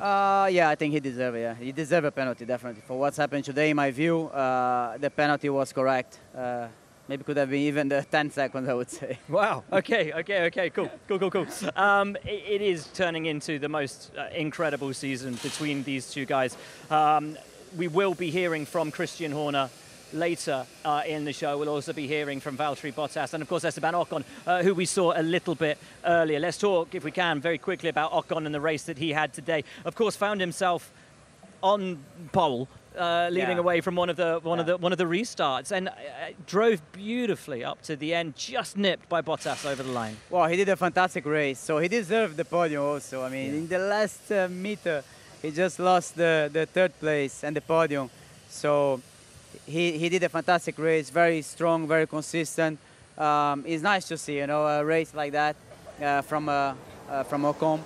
Uh, yeah, I think he deserved it. Yeah. He deserved a penalty, definitely. For what's happened today, in my view, uh, the penalty was correct. Uh, maybe could have been even the ten seconds, I would say. Wow. Okay. Okay. Okay. Cool. Cool. Cool. Cool. Um, it, it is turning into the most uh, incredible season between these two guys. Um, we will be hearing from Christian Horner later uh, in the show. We'll also be hearing from Valtteri Bottas and, of course, Esteban Ocon, uh, who we saw a little bit earlier. Let's talk, if we can, very quickly about Ocon and the race that he had today. Of course, found himself on pole, uh, leading yeah. away from one of the one yeah. of the one of the restarts, and uh, drove beautifully up to the end, just nipped by Bottas over the line. Well, he did a fantastic race, so he deserved the podium. Also, I mean, yeah. in the last uh, meter, he just lost the the third place and the podium. So. He, he did a fantastic race, very strong, very consistent. Um, it's nice to see, you know, a race like that uh, from uh, uh, from Ocon.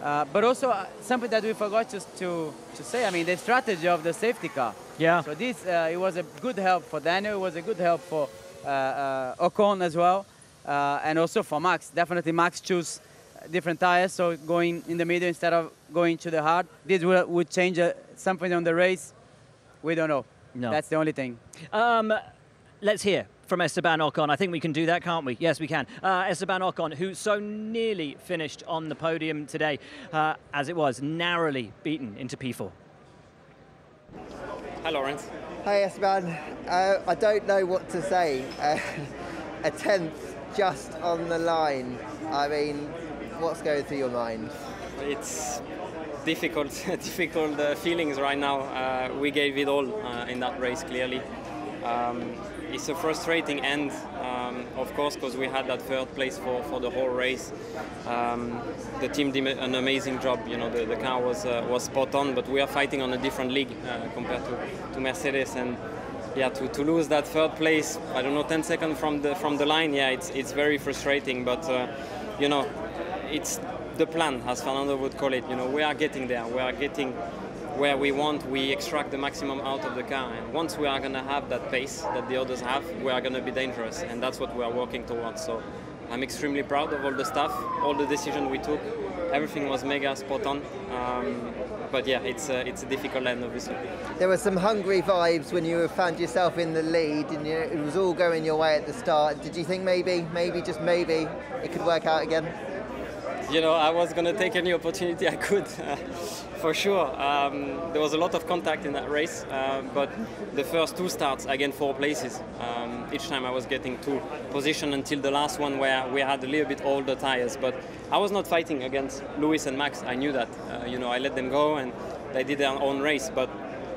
Uh, but also uh, something that we forgot just to, to say, I mean, the strategy of the safety car. Yeah. So this, uh, it was a good help for Daniel, it was a good help for uh, uh, Ocon as well, uh, and also for Max. Definitely Max chose different tires, so going in the middle instead of going to the hard. This would, would change uh, something on the race, we don't know. No. That's the only thing. Um, let's hear from Esteban Ocon. I think we can do that, can't we? Yes, we can. Uh, Esteban Ocon, who so nearly finished on the podium today, uh, as it was, narrowly beaten into P four. Hi, Lawrence. Hi, Esteban. Uh, I don't know what to say. Uh, a tenth just on the line. I mean, what's going through your mind? It's... difficult, difficult uh, feelings right now. Uh, we gave it all uh, in that race, clearly. Um, it's a frustrating end, um, of course, because we had that third place for, for the whole race. Um, the team did an amazing job, you know, the, the car was, uh, was spot on, but we are fighting on a different league uh, compared to, to Mercedes. And yeah, to, to lose that third place, I don't know, ten seconds from the, from the line, yeah, it's, it's very frustrating, but, uh, you know, it's the plan, as Fernando would call it. You know, we are getting there, we are getting where we want, we extract the maximum out of the car, and once we are going to have that pace that the others have, we are going to be dangerous, and that's what we are working towards. So I'm extremely proud of all the staff, all the decisions we took, everything was mega spot on, um, but yeah, it's a, it's a difficult end, obviously. There were some hungry vibes when you found yourself in the lead, and you, it was all going your way at the start. Did you think maybe, maybe, just maybe, it could work out again? You know, I was going to take any opportunity I could, uh, for sure. Um, there was a lot of contact in that race, uh, but the first two starts, again, four places. Um, each time I was getting two positions until the last one where we had a little bit older tires. But I was not fighting against Lewis and Max, I knew that. Uh, you know, I let them go and they did their own race. But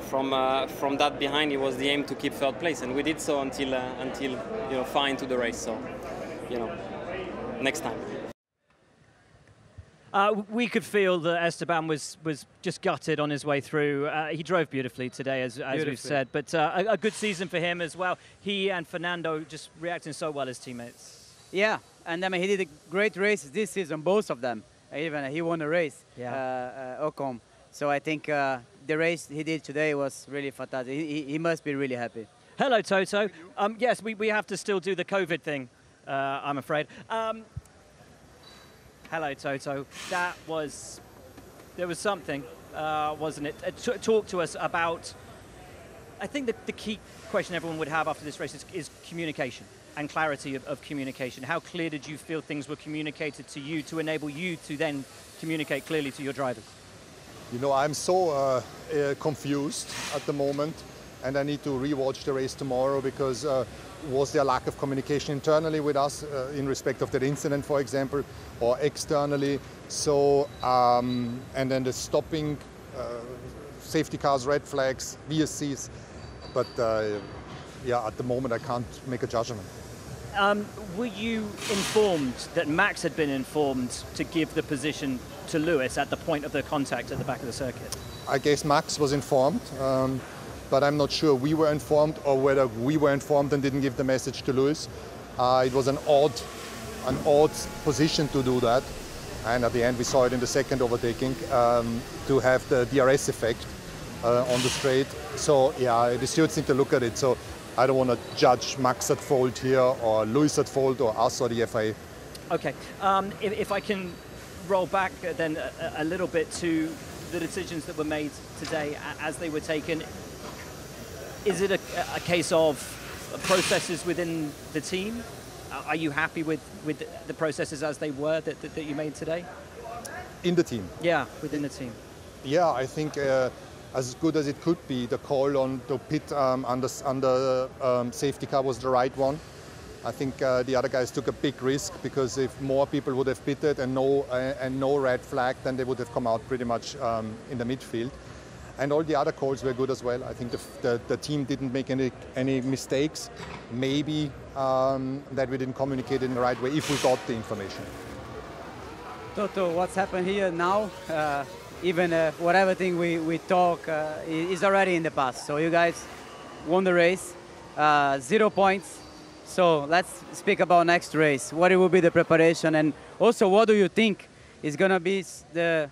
from uh, from that behind, it was the aim to keep third place. And we did so until, uh, until you know, far into the race. So, you know, next time. Uh, we could feel that Esteban was, was just gutted on his way through. Uh, he drove beautifully today, as, as we've said, but uh, a, a good season for him as well. He and Fernando just reacting so well as teammates. Yeah, and I mean, he did a great race this season, both of them. Even he won a race, yeah. uh, uh, Ocon. So I think uh, the race he did today was really fantastic. He, he must be really happy. Hello, Toto. Um, yes, we, we have to still do the COVID thing, uh, I'm afraid. Um, hello, Toto. That was... There was something, uh, wasn't it? Uh, t talk to us about... I think that the key question everyone would have after this race is, is communication and clarity of, of communication. How clear did you feel things were communicated to you to enable you to then communicate clearly to your drivers? You know, I'm so uh, uh, confused at the moment, and I need to re-watch the race tomorrow because uh, was there a lack of communication internally with us uh, in respect of that incident, for example, or externally? So, um, and then the stopping, uh, safety cars, red flags, V S Cs, but uh, yeah, at the moment I can't make a judgment. Um, were you informed that Max had been informed to give the position to Lewis at the point of the contact at the back of the circuit? I guess Max was informed. Um, but I'm not sure we were informed or whether we were informed and didn't give the message to Lewis. Uh, it was an odd, an odd position to do that. And at the end, we saw it in the second overtaking, um, to have the D R S effect uh, on the straight. So yeah, the stewards need to look at it. So I don't want to judge Max at fault here or Lewis at fault or us or the F I A. Okay, um, if, if I can roll back then a, a little bit to the decisions that were made today as they were taken. Is it a, a case of processes within the team? Are you happy with, with the processes as they were that, that, that you made today? In the team? Yeah, within the team. Yeah, I think uh, as good as it could be, the call on the pit um, under, under um, safety car was the right one. I think uh, the other guys took a big risk because if more people would have pitted and no, uh, and no red flag, then they would have come out pretty much um, in the midfield. And all the other calls were good as well. I think the, the, the team didn't make any, any mistakes. Maybe um, that we didn't communicate in the right way if we got the information. Toto, what's happened here now, uh, even uh, whatever thing we, we talk uh, is already in the past. So you guys won the race, uh, zero points. So let's speak about next race. What it will be the preparation, and also what do you think is going to be the,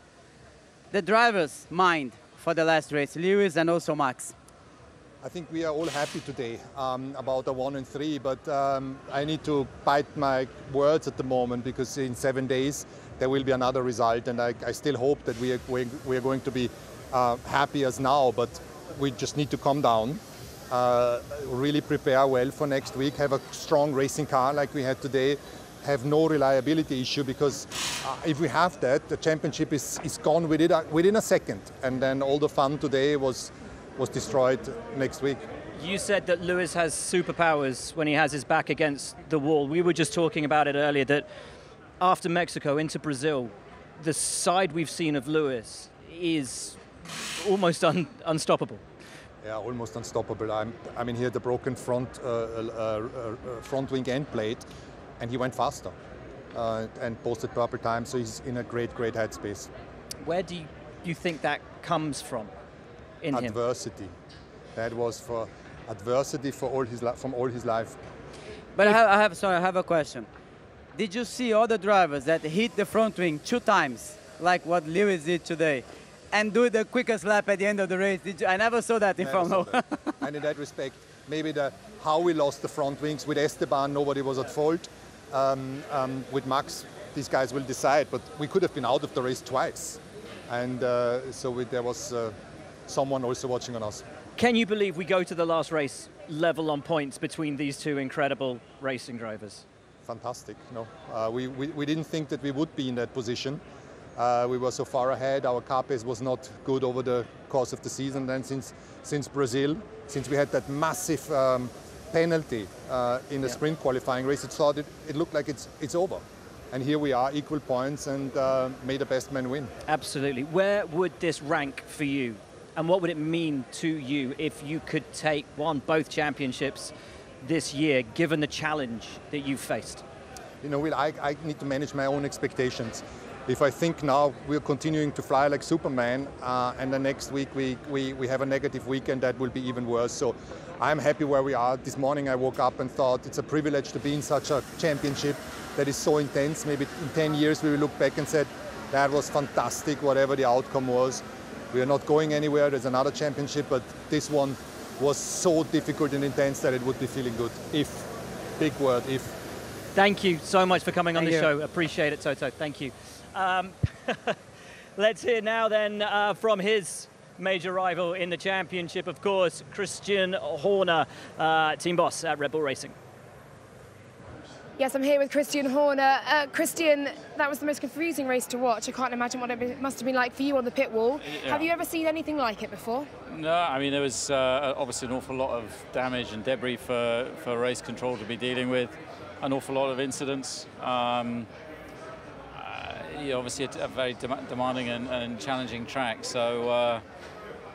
the driver's mind for the last race, Lewis and also Max? I think we are all happy today um, about the one and three, but um, I need to bite my words at the moment because in seven days there will be another result, and I, I still hope that we are, we are going to be uh, happy as now, but we just need to calm down, uh, really prepare well for next week, have a strong racing car like we had today, have no reliability issue, because uh, if we have that, the championship is, is gone within a, within a second, and then all the fun today was, was destroyed next week. You said that Lewis has superpowers when he has his back against the wall. We were just talking about it earlier, that after Mexico into Brazil, the side we've seen of Lewis is almost un unstoppable. Yeah, almost unstoppable. I'm, I mean, here the broken front, uh, uh, uh, front wing end plate, and he went faster uh, and posted purple time, so he's in a great, great headspace. Where do you, you think that comes from in him? Adversity. That was for adversity for all his from all his life. But I have, I have, sorry, I have a question. Did you see all the drivers that hit the front wing two times, like what Lewis did today, and do the quickest lap at the end of the race? Did you, I never saw that in Formula One. And in that respect, maybe the how we lost the front wings with Esteban, nobody was at fault. Um, um, with Max, these guys will decide, but we could have been out of the race twice. And uh, so we, there was uh, someone also watching on us. Can you believe we go to the last race level on points between these two incredible racing drivers? Fantastic, no. Uh, we, we, we didn't think that we would be in that position. Uh, we were so far ahead, our car pace was not good over the course of the season. Then since, since Brazil, since we had that massive um, penalty uh, in the yeah. sprint qualifying race, it started, it looked like it's it's over, and here we are, equal points, and uh, may the best man win. Absolutely. Where would this rank for you, and what would it mean to you if you could take on both championships this year, given the challenge that you've faced? You know, Will, I, I need to manage my own expectations. If I think now we're continuing to fly like Superman, uh, and the next week we, we, we have a negative weekend, that will be even worse. So I'm happy where we are. This morning I woke up and thought it's a privilege to be in such a championship that is so intense. Maybe in ten years we will look back and said, that was fantastic, whatever the outcome was. We are not going anywhere. There's another championship, but this one was so difficult and intense that it would be feeling good. If, big word, if. Thank you so much for coming on the show. Appreciate it, Toto. Thank you. Um, let's hear now then uh, from his major rival in the championship, of course, Christian Horner, uh, team boss at Red Bull Racing. Yes, I'm here with Christian Horner. Uh, Christian, that was the most confusing race to watch. I can't imagine what it must have been like for you on the pit wall. Yeah. Have you ever seen anything like it before? No, I mean, there was uh, obviously an awful lot of damage and debris for, for race control to be dealing with, an awful lot of incidents. Um, uh, yeah, obviously, a, a very de demanding and, and challenging track. So, uh,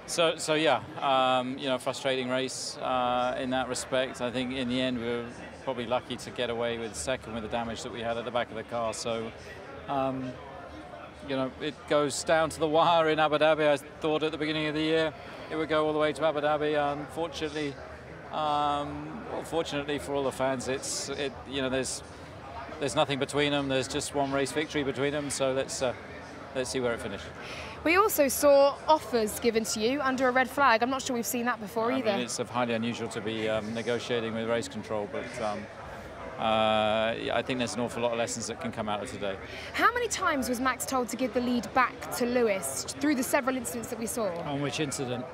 so, so yeah, um, you know, frustrating race uh, in that respect. I think in the end, we were probably lucky to get away with second with the damage that we had at the back of the car. So, um, you know, it goes down to the wire in Abu Dhabi. I thought at the beginning of the year it would go all the way to Abu Dhabi. Unfortunately, um, well, fortunately for all the fans, it's it. You know, there's there's nothing between them. There's just one race victory between them. So let's uh, let's see where it finishes. We also saw offers given to you under a red flag. I'm not sure we've seen that before I either. Mean, it's highly unusual to be um, negotiating with race control, but um, uh, I think there's an awful lot of lessons that can come out of today. How many times was Max told to give the lead back to Lewis through the several incidents that we saw? On which incident?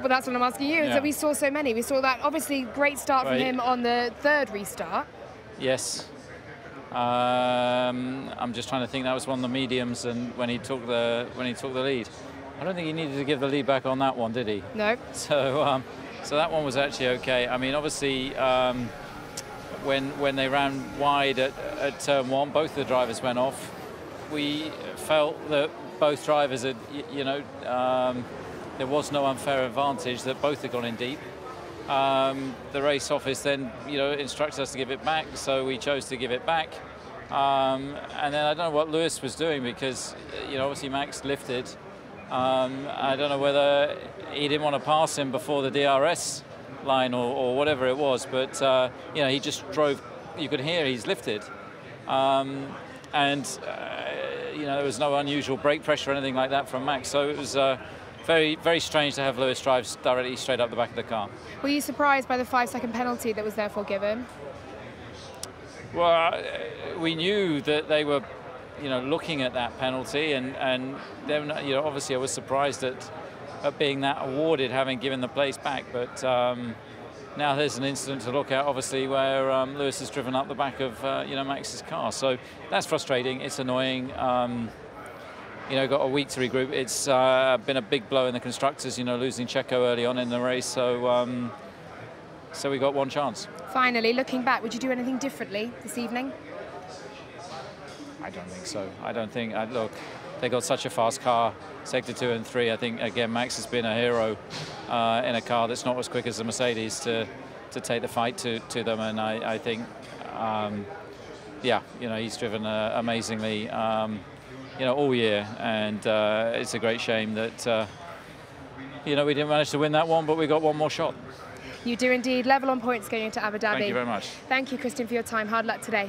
Well, that's what I'm asking you, is yeah. that we saw so many. We saw that, obviously, great start right. from him on the third restart. Yes. Um, I'm just trying to think. That was one of the mediums, and when he took the when he took the lead, I don't think he needed to give the lead back on that one, did he? No. So, um, so that one was actually okay. I mean, obviously, um, when when they ran wide at, at turn one, both the drivers went off. We felt that both drivers had, you know, um, there was no unfair advantage, that both had gone in deep. Um, the race office then, you know, instructed us to give it back, so we chose to give it back. Um, and then I don't know what Lewis was doing, because, you know, obviously Max lifted. Um, I don't know whether he didn't want to pass him before the D R S line or, or whatever it was, but, uh, you know, he just drove. You could hear he's lifted. Um, and, uh, you know, there was no unusual brake pressure or anything like that from Max, so it was... Uh, Very, very strange to have Lewis drive directly straight up the back of the car. Were you surprised by the five-second penalty that was therefore given? Well, we knew that they were, you know, looking at that penalty, and and then, you know, obviously I was surprised at, at being that awarded, having given the place back. But um, now there's an incident to look at, obviously, where um, Lewis has driven up the back of, uh, you know, Max's car. So that's frustrating. It's annoying. Um, You know, got a week to regroup. It's uh, been a big blow in the constructors, you know, losing Checo early on in the race. So, um, so we got one chance. Finally, looking back, would you do anything differently this evening? I don't think so. I don't think, I, look, they got such a fast car, sector two and three. I think, again, Max has been a hero uh, in a car that's not as quick as the Mercedes to, to take the fight to, to them. And I, I think, um, yeah, you know, he's driven uh, amazingly. Um, You know, all year, and uh, it's a great shame that uh, you know, we didn't manage to win that one, but we got one more shot. You do indeed. Level on points going into Abu Dhabi. Thank you very much. Thank you, Christian, for your time. Hard luck today.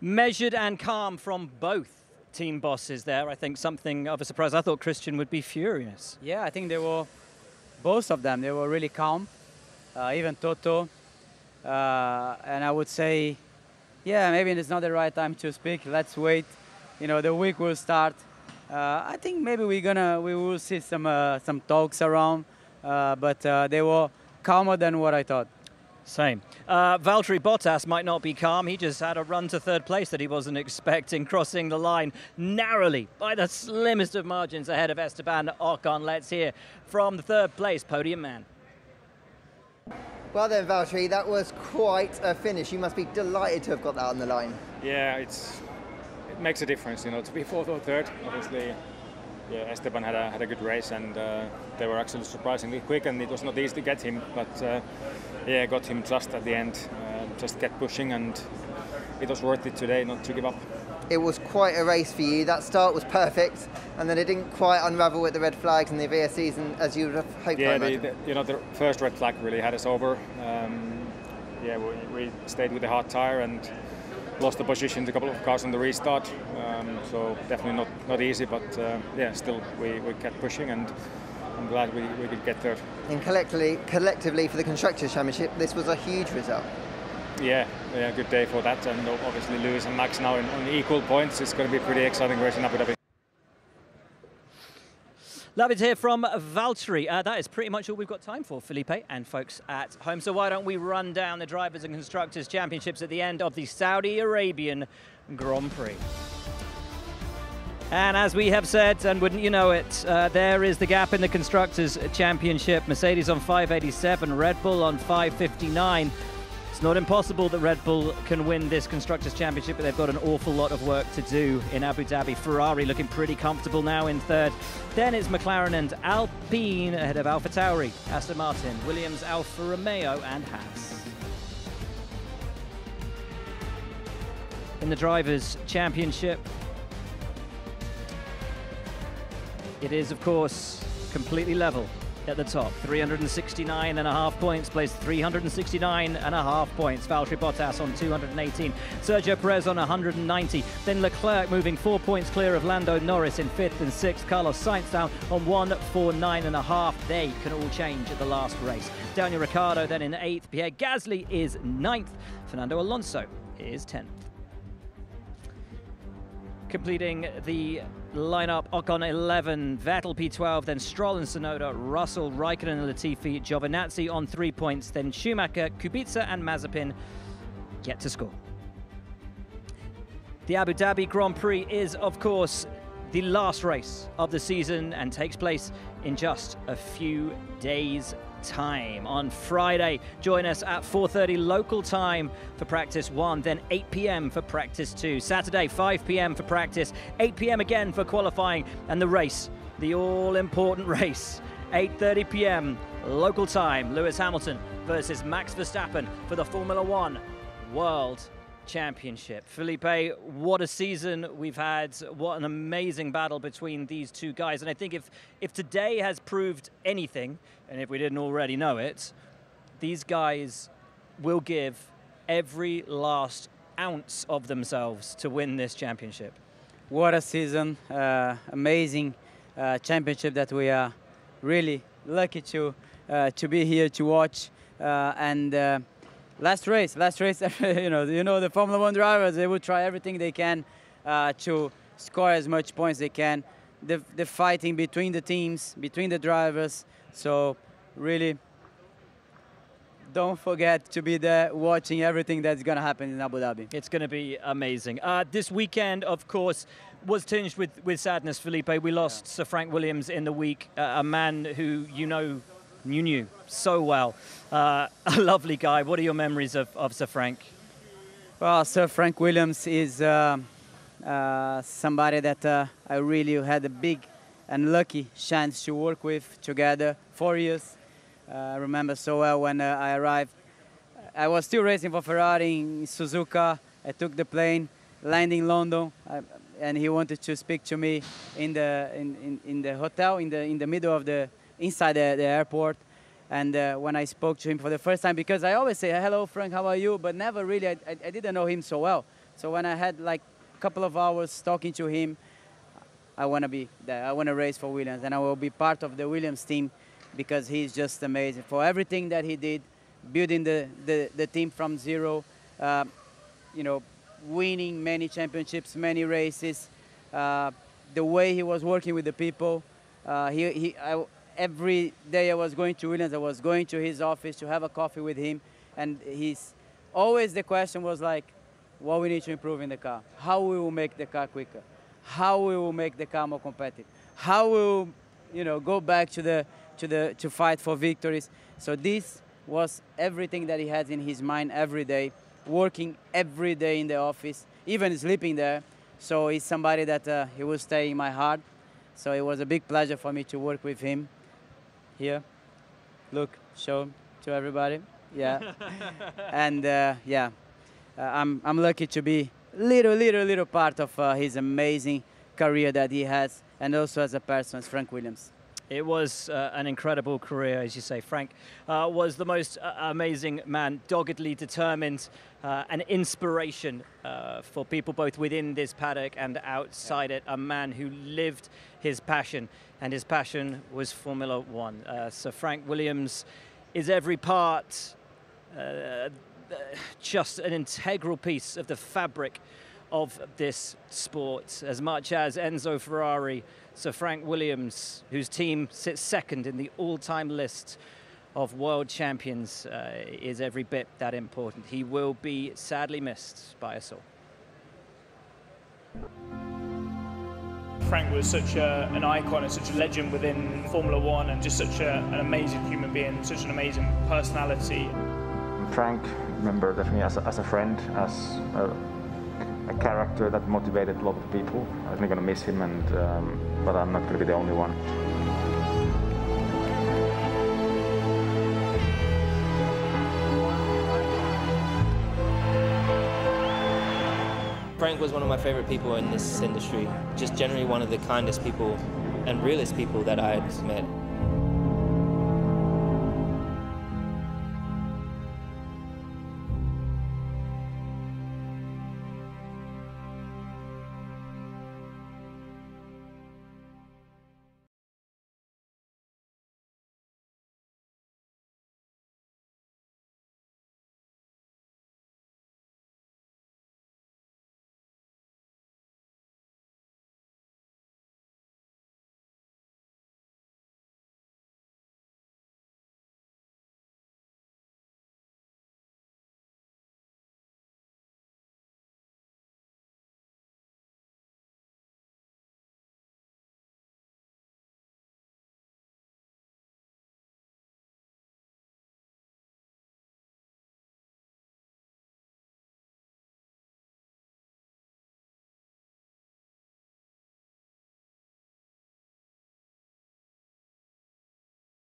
Measured and calm from both team bosses there. I think something of a surprise. I thought Christian would be furious. Yeah, I think they were, both of them, they were really calm. Uh, even Toto, uh, and I would say, yeah, maybe it's not the right time to speak. Let's wait. You know, the week will start. Uh, I think maybe we're gonna, we will see some uh, some talks around, uh, but uh, they were calmer than what I thought. Same. Uh, Valtteri Bottas might not be calm. He just had a run to third place that he wasn't expecting, crossing the line narrowly by the slimmest of margins ahead of Esteban Ocon. Let's hear from the third place podium man. Well then, Valtteri, that was quite a finish. You must be delighted to have got that on the line. Yeah, it's, it makes a difference, you know, to be fourth or third. Obviously, yeah, Esteban had a, had a good race, and uh, they were actually surprisingly quick, and it was not easy to get him, but uh, yeah, got him just at the end. Uh, just kept pushing, and it was worth it today not to give up. It was quite a race for you. That start was perfect, and then it didn't quite unravel with the red flags and the V S Cs, and as you would have hoped. Yeah, the, the, you know, the first red flag really had us over. Um, yeah, we, we stayed with the hard tire and lost the position to a couple of cars on the restart. Um, so definitely not not easy, but uh, yeah, still we, we kept pushing, and I'm glad we, we could get there. And collectively, collectively for the Constructors' Championship, this was a huge result. Yeah, yeah, good day for that, and obviously Lewis and Max now in, on equal points. It's going to be a pretty exciting race in Abu Dhabi. Love it here from Valtteri. Uh, that is pretty much all we've got time for, Felipe and folks at home. So why don't we run down the Drivers' and Constructors' Championships at the end of the Saudi Arabian Grand Prix. And as we have said, and wouldn't you know it, uh, there is the gap in the Constructors' Championship. Mercedes on five eighty-seven, Red Bull on five fifty-nine. It's not impossible that Red Bull can win this Constructors' Championship, but they've got an awful lot of work to do in Abu Dhabi. Ferrari looking pretty comfortable now in third. Then it's McLaren and Alpine ahead of AlphaTauri, Aston Martin, Williams, Alfa Romeo and Haas. In the Drivers' Championship, it is, of course, completely level at the top. three hundred sixty-nine and a half points, placed three hundred sixty-nine and a half points. Valtteri Bottas on two hundred eighteen, Sergio Perez on one hundred ninety, then Leclerc moving four points clear of Lando Norris in fifth and sixth. Carlos Sainz down on one forty-nine and a half. They can all change at the last race. Daniel Ricciardo then in eighth, Pierre Gasly is ninth, Fernando Alonso is tenth. Completing the lineup, Ocon eleven, Vettel P twelve, then Stroll and Tsunoda, Russell, Raikkonen and Latifi, Giovinazzi on three points, then Schumacher, Kubica and Mazepin yet to score. The Abu Dhabi Grand Prix is, of course, the last race of the season and takes place in just a few days' time. On Friday, join us at four thirty local time for practice one, then eight p m for practice two. Saturday, five p m for practice, eight p m again for qualifying, and the race, the all-important race, eight thirty p m local time. Lewis Hamilton versus Max Verstappen for the Formula One World Championship. Felipe, what a season we've had. What an amazing battle between these two guys. And I think if, if today has proved anything, and if we didn't already know it, these guys will give every last ounce of themselves to win this championship. What a season. Uh, amazing uh, championship that we are really lucky to, uh, to be here to watch. Uh, and uh, Last race, last race, you know, you know the Formula One drivers, they will try everything they can uh, to score as much points they can. The, the fighting between the teams, between the drivers, so really don't forget to be there watching everything that's going to happen in Abu Dhabi. It's going to be amazing. Uh, this weekend, of course, was tinged with, with sadness, Felipe. We lost yeah. Sir Frank Williams in the week, uh, a man who you know you knew so well. Uh, a lovely guy. What are your memories of, of Sir Frank? Well, Sir Frank Williams is uh, uh, somebody that uh, I really had a big and lucky chance to work with together, four years. Uh, I remember so well when uh, I arrived. I was still racing for Ferrari in Suzuka. I took the plane, landing in London, I, and he wanted to speak to me in the, in, in, in the hotel, in the, in the middle of the inside the, the airport, and uh, when I spoke to him for the first time, because I always say, hello, Frank, how are you? But never really, I, I, I didn't know him so well. So when I had like a couple of hours talking to him, I want to be there, I want to race for Williams, and I will be part of the Williams team because he's just amazing. For everything that he did, building the, the, the team from zero, uh, you know, winning many championships, many races, uh, the way he was working with the people, uh, he, he, I, every day I was going to Williams, I was going to his office to have a coffee with him, and he's always the question was like, what we need to improve in the car, how we will make the car quicker, how we will make the car more competitive, how we will, you know, go back to the to the to fight for victories. So this was everything that he has in his mind every day, working every day in the office, even sleeping there. So he's somebody that uh, he will stay in my heart. So it was a big pleasure for me to work with him. Here, look, show to everybody, yeah, and uh, yeah, uh, I'm I'm lucky to be little, little, little part of uh, his amazing career that he has, and also as a person, as Frank Williams. It was uh, an incredible career, as you say. Frank uh, was the most uh, amazing man, doggedly determined, uh, an inspiration uh, for people both within this paddock and outside yeah. it, a man who lived his passion, and his passion was Formula One. Uh, Sir Frank Williams is every part, uh, just an integral piece of the fabric of this sport. As much as Enzo Ferrari, Sir Frank Williams, whose team sits second in the all-time list of world champions, uh, is every bit that important. He will be sadly missed by us all. Frank was such a, an icon and such a legend within Formula One, and just such a, an amazing human being, such an amazing personality. Frank, remember definitely as a, as a friend, as a, a character that motivated a lot of people. I'm going to miss him, and um, but I'm not going to be the only one. Frank was one of my favorite people in this industry. Just generally one of the kindest people and realest people that I had met.